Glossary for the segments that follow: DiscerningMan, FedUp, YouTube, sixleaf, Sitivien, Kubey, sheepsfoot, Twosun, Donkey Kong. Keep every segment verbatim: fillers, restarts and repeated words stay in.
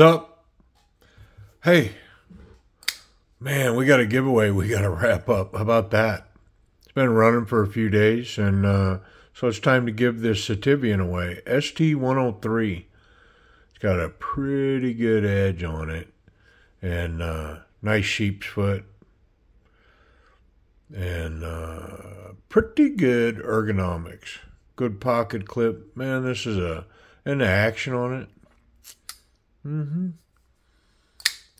up? Hey, man, we got a giveaway. We got to wrap up. How about that? It's been running for a few days, and uh, so it's time to give this Sitivien away. S T one oh three. It's got a pretty good edge on it, and uh, nice sheep's foot, and uh, pretty good ergonomics. Good pocket clip. Man, this is a and the action on it. Mm-hmm.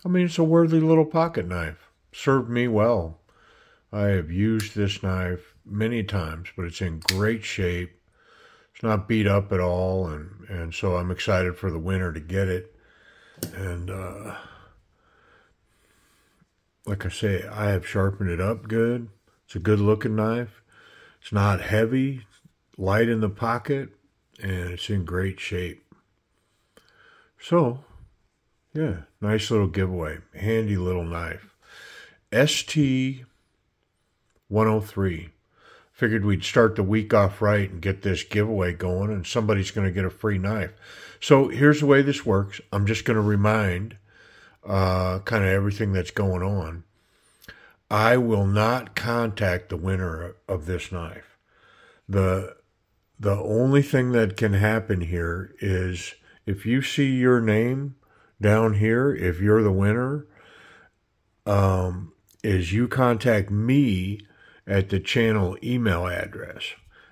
I mean, it's a worthy little pocket knife. Served me well. I have used this knife many times, but it's in great shape. It's not beat up at all, and, and so I'm excited for the winner to get it. And uh, like I say, I have sharpened it up good. It's a good-looking knife. It's not heavy, light in the pocket, and it's in great shape. So, yeah, nice little giveaway. Handy little knife. S T one oh three. Figured we'd start the week off right and get this giveaway going, and somebody's going to get a free knife. So here's the way this works. I'm just going to remind uh, kind of everything that's going on. I will not contact the winner of this knife. The, the only thing that can happen here is if you see your name down here, if you're the winner, um, is you contact me at the channel email address,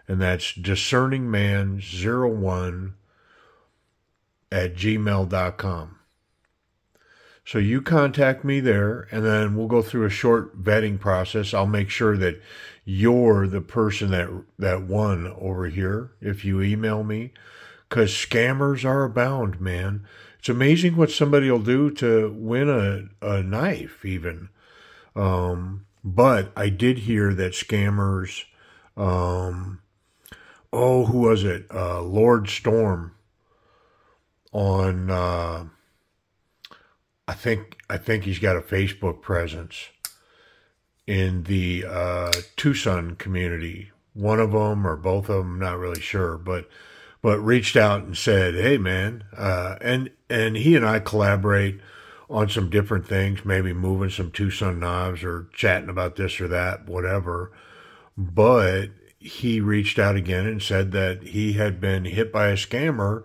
and that's discerning man zero one at gmail dot com. So you contact me there, and then we'll go through a short vetting process. I'll make sure that you're the person that, that won over here if you email me, because scammers are abound, man. It's amazing what somebody will do to win a, a knife, even. Um, but I did hear that scammers, um, oh, who was it? Uh, Lord Storm on, uh, I think, I think he's got a Facebook presence in the, uh, Twosun community. One of them or both of them, not really sure, but, but reached out and said, hey man, uh, and, and he and I collaborate on some different things, maybe moving some Twosun knives or chatting about this or that, whatever. But he reached out again and said that he had been hit by a scammer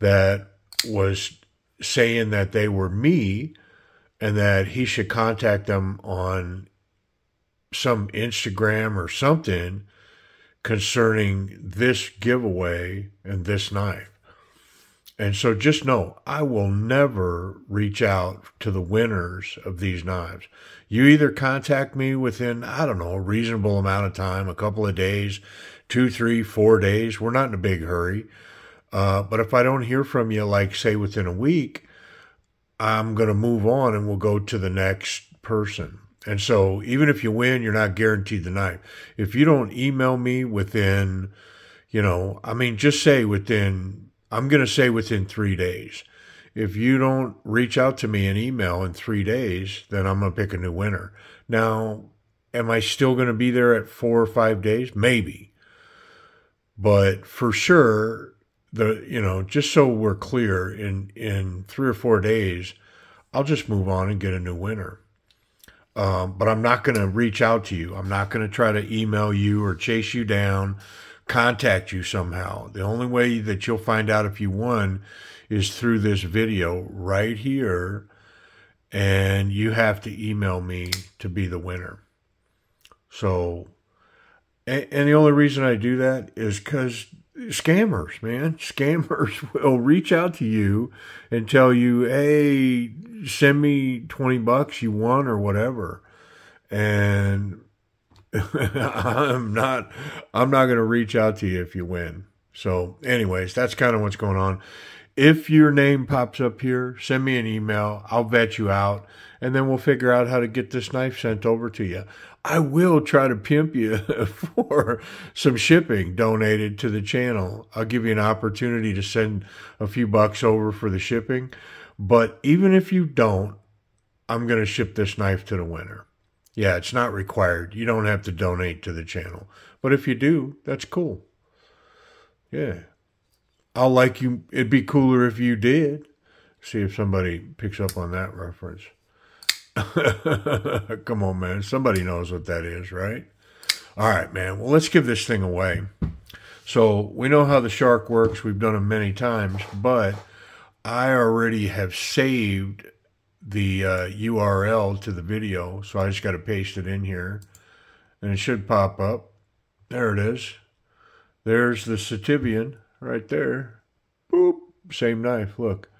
that was saying that they were me and that he should contact them on some Instagram or something concerning this giveaway and this knife. And so just know, I will never reach out to the winners of these knives. You either contact me within, I don't know, a reasonable amount of time, a couple of days, two, three, four days. We're not in a big hurry. Uh, but if I don't hear from you, like say within a week, I'm going to move on and we'll go to the next person. And so even if you win, you're not guaranteed the knife. If you don't email me within, you know, I mean, just say within... I'm going to say within three days. If you don't reach out to me in email in three days, then I'm going to pick a new winner. Now, am I still going to be there at four or five days? Maybe. But for sure, the you know, just so we're clear, in, in three or four days, I'll just move on and get a new winner. Um, but I'm not going to reach out to you. I'm not going to try to email you or chase you down, contact you somehow. The only way that you'll find out if you won is through this video right here, and you have to email me to be the winner. So, and, and the only reason I do that is because scammers, man. Scammers will reach out to you and tell you, hey, send me twenty bucks, you won, or whatever. And I'm not, I'm not going to reach out to you if you win. So anyways, that's kind of what's going on. If your name pops up here, send me an email. I'll vet you out, and then we'll figure out how to get this knife sent over to you. I will try to pimp you for some shipping donated to the channel. I'll give you an opportunity to send a few bucks over for the shipping. But even if you don't, I'm going to ship this knife to the winner. Yeah, it's not required. You don't have to donate to the channel. But if you do, that's cool. Yeah. I'll like you. It'd be cooler if you did. See if somebody picks up on that reference. Come on, man. Somebody knows what that is, right? All right, man. Well, let's give this thing away. So we know how the shark works. We've done it many times, but I already have saved the uh, U R L to the video, so I just got to paste it in here, and it should pop up. There it is. There's the Sitivien right there. Boop. Same knife. Look.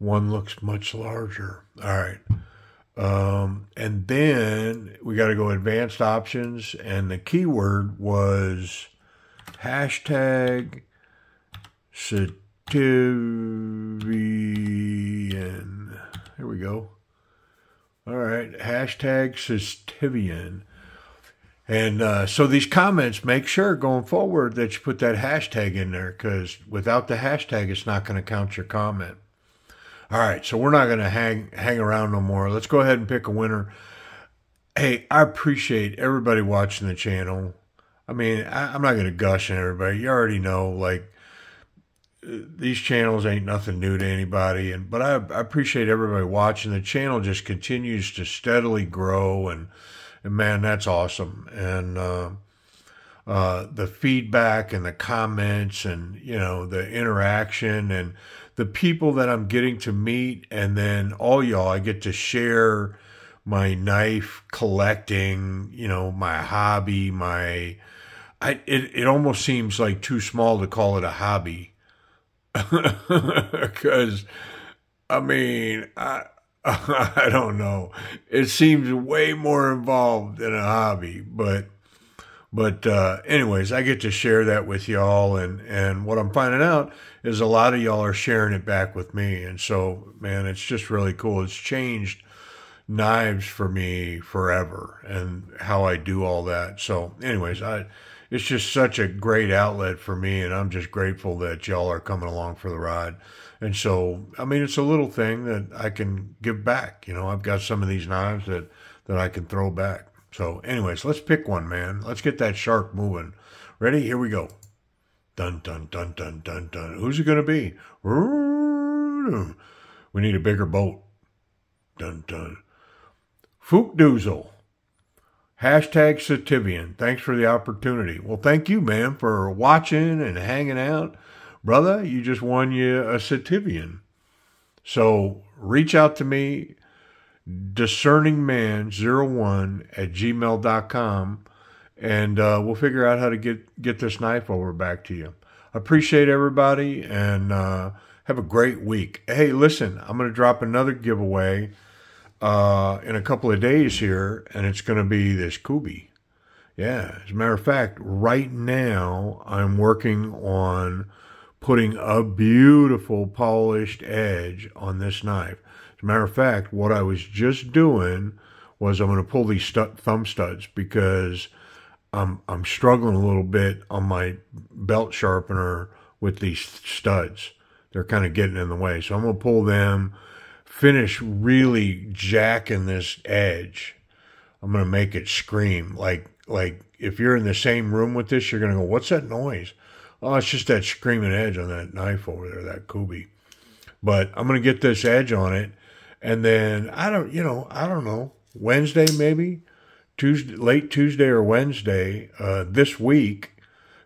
One looks much larger. All right. Um, and then we got to go advanced options, and the keyword was hashtag Sitivien. Here we go. All right. Hashtag Sitivien. And uh, so these comments, make sure going forward that you put that hashtag in there, because without the hashtag, it's not going to count your comment. All right, so we're not going to hang hang around no more. Let's go ahead and pick a winner. Hey, I appreciate everybody watching the channel. I mean, I, I'm not going to gush on everybody. You already know, like, these channels ain't nothing new to anybody. And But I, I appreciate everybody watching. The channel just continues to steadily grow, and, and man, that's awesome. And uh, uh, the feedback and the comments and, you know, the interaction and the people that I'm getting to meet, and then all y'all, I get to share my knife collecting, you know, my hobby, my, I, it, it almost seems like too small to call it a hobby. Cause I mean, I, I don't know. It seems way more involved than a hobby, but, But uh, anyways, I get to share that with y'all, and, and what I'm finding out is a lot of y'all are sharing it back with me. And so, man, it's just really cool. It's changed knives for me forever and how I do all that. So anyways, I it's just such a great outlet for me, and I'm just grateful that y'all are coming along for the ride. And so, I mean, it's a little thing that I can give back. You know, I've got some of these knives that, that I can throw back. So anyways, let's pick one, man. Let's get that shark moving. Ready? Here we go. Dun, dun, dun, dun, dun, dun. Who's it going to be? We need a bigger boat. Dun, dun. Fook Doozle. Hashtag Sitivien. Thanks for the opportunity. Well, thank you, man, for watching and hanging out. Brother, you just won you a Sitivien. So reach out to me. discerning man zero one at gmail dot com, and uh, we'll figure out how to get, get this knife over back to you. I appreciate everybody, and uh, have a great week. Hey, listen, I'm going to drop another giveaway uh, in a couple of days here, and it's going to be this Kubey. Yeah, as a matter of fact, right now I'm working on putting a beautiful polished edge on this knife. As a matter of fact, what I was just doing was I'm going to pull these stu thumb studs, because I'm, I'm struggling a little bit on my belt sharpener with these studs. They're kind of getting in the way. So I'm going to pull them, finish really jacking this edge. I'm going to make it scream. Like, like if you're in the same room with this, you're going to go, what's that noise? Oh, it's just that screaming edge on that knife over there, that Kubey. But I'm going to get this edge on it. And then, I don't, you know, I don't know, Wednesday maybe, Tuesday, late Tuesday or Wednesday uh, this week,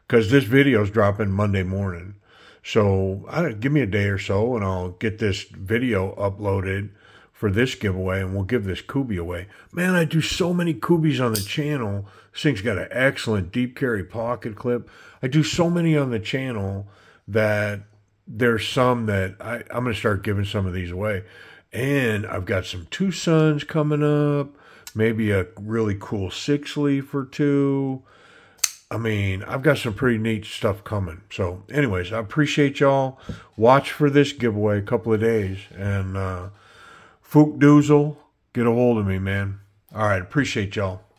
because this video is dropping Monday morning. So I don't, give me a day or so, and I'll get this video uploaded for this giveaway, and we'll give this Kubey away. Man, I do so many Kubeys on the channel. This thing's got an excellent deep carry pocket clip. I do so many on the channel that there's some that I, I'm going to start giving some of these away. And I've got some Twosons coming up, maybe a really cool six leaf or two. I mean, I've got some pretty neat stuff coming. So anyways, I appreciate y'all. Watch for this giveaway a couple of days. And uh, Fook Doozle, get a hold of me, man. All right, appreciate y'all.